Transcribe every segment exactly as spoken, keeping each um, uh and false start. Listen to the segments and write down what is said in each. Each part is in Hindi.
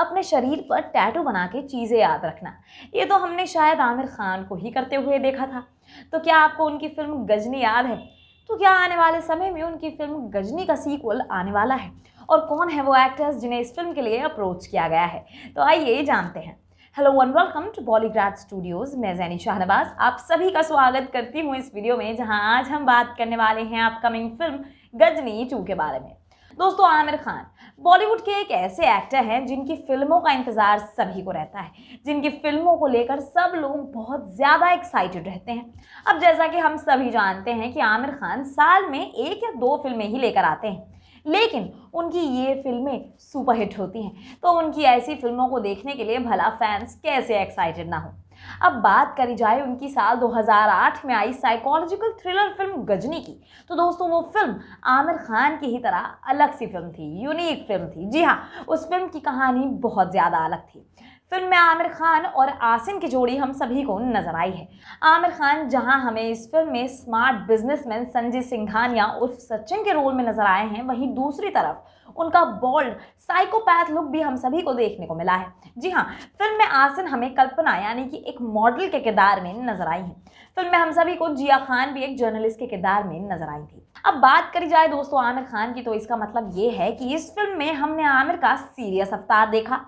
अपने शरीर पर टैटू बना के चीज़ें याद रखना, ये तो हमने शायद आमिर खान को ही करते हुए देखा था। तो क्या आपको उनकी फ़िल्म गजनी याद है? तो क्या आने वाले समय में उनकी फ़िल्म गजनी का सीक्वल आने वाला है, और कौन है वो एक्टर्स जिन्हें इस फिल्म के लिए अप्रोच किया गया है? तो आइए जानते हैं। Hello one, welcome to Bollygrad Studios. मैं जैनी शाहनवाज आप सभी का स्वागत करती हूँ इस वीडियो में, जहाँ आज हम बात करने वाले हैं अपकमिंग फिल्म गजनी टू के बारे में। दोस्तों, आमिर खान बॉलीवुड के एक ऐसे एक्टर हैं जिनकी फिल्मों का इंतज़ार सभी को रहता है, जिनकी फिल्मों को लेकर सब लोग बहुत ज़्यादा एक्साइटेड रहते हैं। अब जैसा कि हम सभी जानते हैं कि आमिर खान साल में एक या दो फिल्में ही लेकर आते हैं, लेकिन उनकी ये फिल्में सुपरहिट होती हैं। तो उनकी ऐसी फिल्मों को देखने के लिए भला फैंस कैसे एक्साइटेड ना हो। अब बात करी जाए उनकी साल दो हज़ार आठ में आई साइकोलॉजिकल थ्रिलर फिल्म गजनी की, तो दोस्तों वो फिल्म आमिर खान की ही तरह अलग सी फिल्म थी, यूनिक फिल्म थी। जी हाँ, उस फिल्म की कहानी बहुत ज़्यादा अलग थी। फिल्म में आमिर खान और आसिन की जोड़ी हम सभी को नजर आई है। आमिर खान जहां हमें इस फिल्म में स्मार्ट बिजनेसमैन संजय सिंघानिया उर्फ सचिन के रोल में नजर आए हैं, वहीं दूसरी तरफ उनका बोल्ड साइकोपैथ लुक भी हम सभी को देखने को मिला है। जी हाँ, फिल्म में आसिन हमें कल्पना यानी कि एक मॉडल के किरदार में नजर आई है। फिल्म में हम सभी को जिया खान भी एक जर्नलिस्ट के किरदार में नजर आई थी। अब बात करी जाए दोस्तों आमिर खान की, तो इसका मतलब ये है कि इस फिल्म में हमने आमिर का सीरियस अवतार देखा,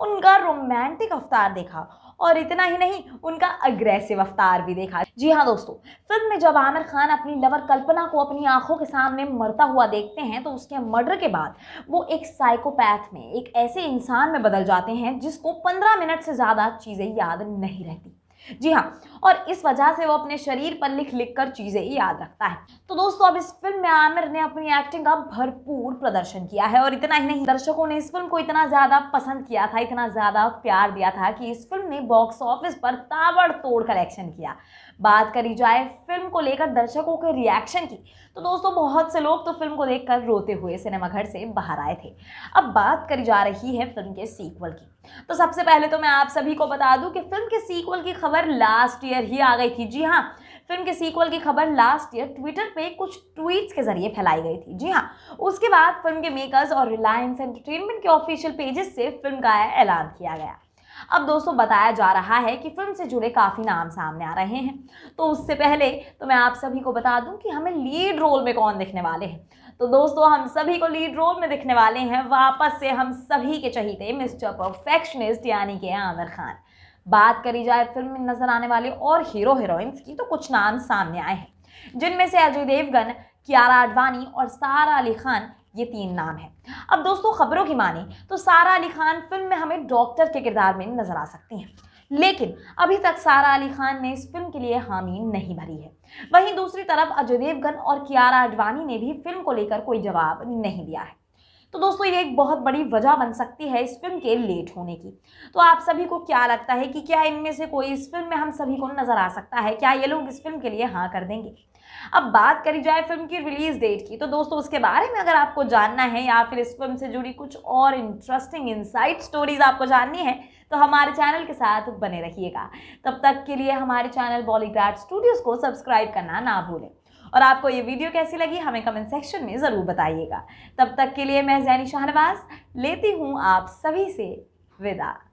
उनका रोमांटिक अवतार देखा, और इतना ही नहीं उनका अग्रेसिव अवतार भी देखा। जी हाँ दोस्तों, फिल्म में जब आमिर खान अपनी लवर कल्पना को अपनी आंखों के सामने मरता हुआ देखते हैं, तो उसके मर्डर के बाद वो एक साइकोपैथ में, एक ऐसे इंसान में बदल जाते हैं जिसको पंद्रह मिनट से ज़्यादा चीज़ें याद नहीं रहती। जी हाँ, और इस वजह से वो अपने शरीर पर लिख लिख कर चीज़ें याद रखता है। तो दोस्तों, अब इस फिल्म में आमिर ने अपनी एक्टिंग का भरपूर प्रदर्शन किया है, और इतना ही नहीं दर्शकों ने इस फिल्म को इतना ज़्यादा पसंद किया था, इतना ज़्यादा प्यार दिया था कि इस फिल्म ने बॉक्स ऑफिस पर ताबड़तोड़ कलेक्शन किया। बात करी जाए फिल्म को लेकर दर्शकों के रिएक्शन की, तो दोस्तों बहुत से लोग तो फिल्म को देखकर रोते हुए सिनेमाघर से बाहर आए थे। अब बात करी जा रही है फिल्म के सीक्वल की, तो सबसे पहले तो मैं आप सभी को बता दूं कि फिल्म के सीक्वल की खबर लास्ट ईयर ही आ गई थी। जी हाँ, फिल्म के सीक्वल की खबर लास्ट ईयर ट्विटर पे कुछ ट्वीट्स के जरिए फैलाई गई थी। जी हाँ, उसके बाद फिल्म के मेकर्स और रिलायंस एंटरटेनमेंट के ऑफिशियल पेजेस से फिल्म का ऐलान किया गया। अब दोस्तों बताया जा रहा है कि फिल्म से जुड़े काफ़ी नाम सामने आ रहे हैं, तो उससे पहले तो मैं आप सभी को बता दूं कि हमें लीड रोल में कौन दिखने वाले हैं। तो दोस्तों, हम सभी को लीड रोल में दिखने वाले हैं वापस से हम सभी के चहेते मिस्टर परफेक्शनिस्ट यानी कि आमिर खान। बात करी जाए फिल्म में नजर आने वाले और हीरो हीरोइंस की, तो कुछ नाम सामने आए हैं, जिनमें से अजय देवगन, कियारा आडवाणी और सारा अली खान, ये तीन नाम हैं। अब दोस्तों खबरों की माने तो सारा अली खान फिल्म में हमें डॉक्टर के किरदार में नजर आ सकती हैं, लेकिन अभी तक सारा अली खान ने इस फिल्म के लिए हामी नहीं भरी है। वहीं दूसरी तरफ अजय देवगन और कियारा आडवाणी ने भी फिल्म को लेकर कोई जवाब नहीं दिया है। तो दोस्तों, ये एक बहुत बड़ी वजह बन सकती है इस फिल्म के लेट होने की। तो आप सभी को क्या लगता है कि क्या इनमें से कोई इस फिल्म में हम सभी को नजर आ सकता है? क्या ये लोग इस फिल्म के लिए हाँ कर देंगे? अब बात करी जाए फिल्म की रिलीज डेट की, तो दोस्तों उसके बारे में अगर आपको जानना है या फिर इस फिल्म से जुड़ी कुछ और इंटरेस्टिंग इनसाइड स्टोरीज आपको जाननी है, तो हमारे चैनल के साथ बने रहिएगा। तब तक के लिए हमारे चैनल बॉलीग्राड स्टूडियोज़ को सब्सक्राइब करना ना भूलें, और आपको ये वीडियो कैसी लगी हमें कमेंट सेक्शन में ज़रूर बताइएगा। तब तक के लिए मैं जैनी शाहनवाज लेती हूँ आप सभी से विदा।